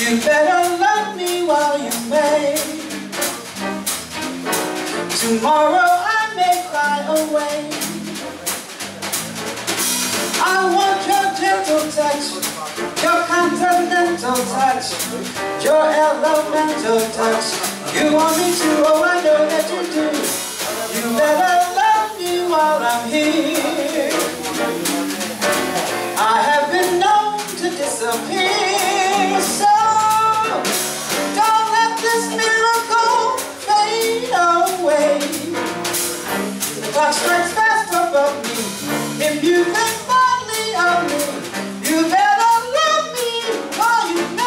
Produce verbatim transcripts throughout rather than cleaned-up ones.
You better love me while you may. Tomorrow I may fly away. I want your gentle touch, your continental touch, your elemental touch. You want me to, oh I know that you do. You better love me while I'm here. I have been known to disappear, so this miracle fade away. The clock strikes fast above me. If you think fondly of me, you better love me while you may.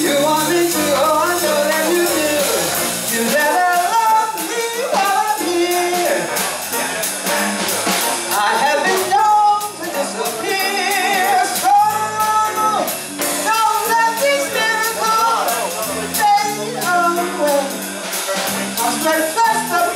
You want me to, oh I know that you do. You better love me while I'm here. I have been known to disappear, so don't let these miracles fade away. I'll start first